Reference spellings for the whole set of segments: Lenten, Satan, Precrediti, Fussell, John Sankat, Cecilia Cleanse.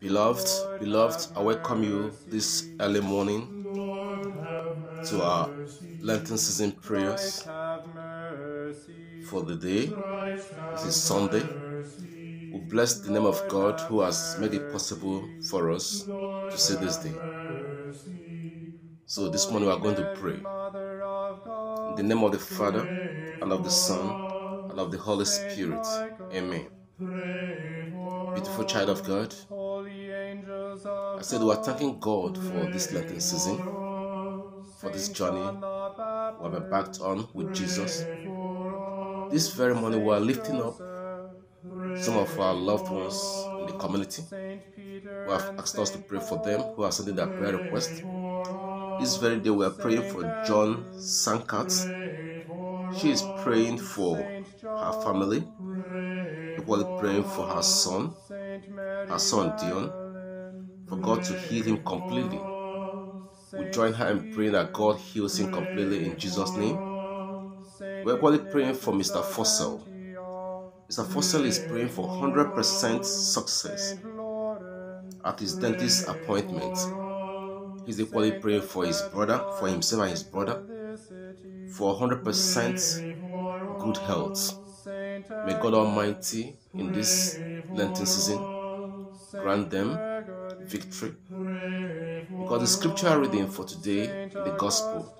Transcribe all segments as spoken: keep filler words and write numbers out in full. Beloved, beloved, I welcome you this early morning to our Lenten season prayers for the day. This is Sunday. We bless the name of God who has made it possible for us to see this day. So this morning we are going to pray. In the name of the Father, and of the Son, and of the Holy Spirit. Amen. Beautiful child of God, I said we are thanking God for this Lenten season, for this journey we have embarked on with Jesus. This very morning we are lifting up some of our loved ones in the community who have asked us to pray for them, who have sent in their prayer request. This very day we are praying for John Sankat. She is praying for her family, equally praying for her son, her son Dion, for God to heal him completely. We join her in praying that God heals him completely in Jesus' name. We're equally praying for Mister Fussell. Mister Fussell is praying for one hundred percent success at his dentist appointment. He's equally praying for his brother, for himself and his brother, for one hundred percent good health. May God Almighty in this Lenten season grant them victory, because the scripture reading for today, the gospel,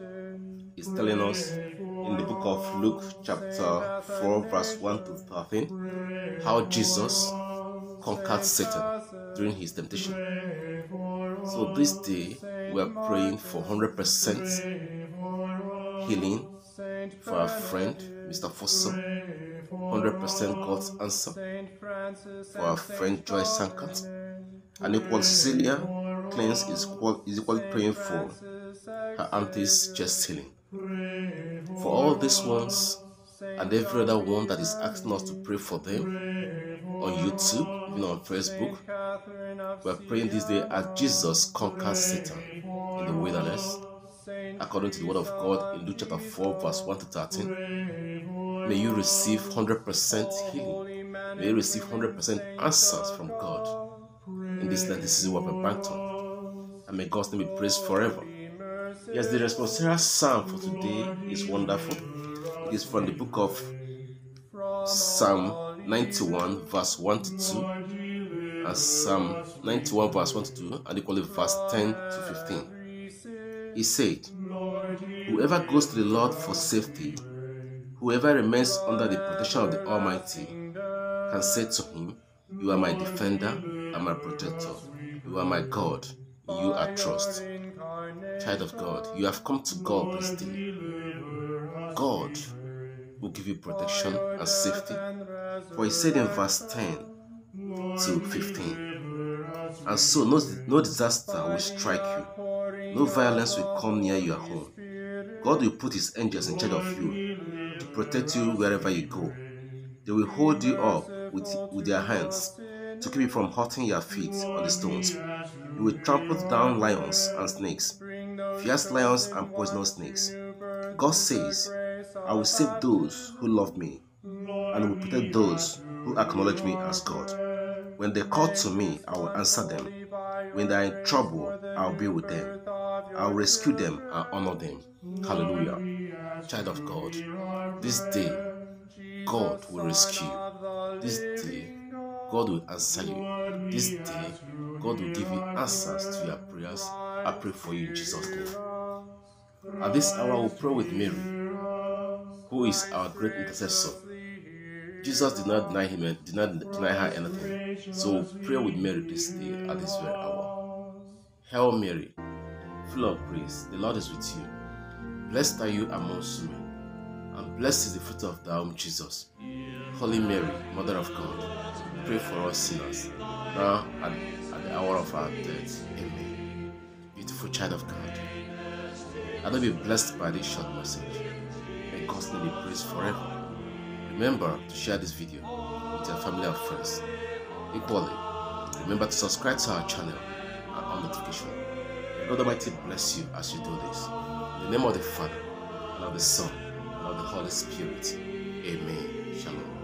is telling us in the book of Luke chapter four verse one to thirteen how Jesus conquered Satan during his temptation. So this day we are praying for one hundred percent healing for our friend Mister Fussell, one hundred percent God's answer for our friend Joy Sankat. And equal Cecilia Cleanse is, is equally praying for her auntie's chest healing. For all these ones and every other one that is asking us to pray for them on YouTube, even on Facebook, we are praying this day as Jesus conquered Satan in the wilderness, according to the word of God in Luke chapter four, verse one to thirteen. May you receive one hundred percent healing. May you receive one hundred percent answers from God in this land. This is what we're back on, and may God's name be praised forever. Yes, the responsorial psalm for today is wonderful. It is from the book of Psalm ninety-one, verse one to two, and Psalm ninety-one, verse one to two, and equally verse ten to fifteen. He said, "Whoever goes to the Lord for safety, whoever remains under the protection of the Almighty, can say to him, you are my defender and my protector. You are my God. You are trust." Child of God, you have come to God this day. God will give you protection and safety. For he said in verse ten to fifteen, "And so no, no disaster will strike you. No violence will come near your home. God will put his angels in charge of you to protect you wherever you go. They will hold you up With, with their hands to keep you from hurting your feet on the stones. You will trample down lions and snakes, fierce lions and poisonous snakes. God says, I will save those who love me and will protect those who acknowledge me as God. When they call to me, I will answer them. When they are in trouble, I will be with them. I will rescue them and honor them." Hallelujah. Child of God, this day God will rescue you. This day, God will answer you. This day, God will give you answers to your prayers. I pray for you in Jesus' name. At this hour, we pray with Mary, who is our great intercessor. Jesus did not deny him, did not deny her anything. So we pray with Mary this day at this very hour. Hail Mary, full of grace, the Lord is with you. Blessed are you amongst women, and blessed is the fruit of thy womb, Jesus. Holy Mary, Mother of God, pray for us sinners, now and at the hour of our death. Amen. Beautiful child of God, I will be blessed by this short message. May God's name be praised forever. Remember to share this video with your family and friends. Equally, remember to subscribe to our channel and on notification. May God Almighty bless you as you do this. In the name of the Father, and of the Son, and of the Holy Spirit. Amen. Shalom.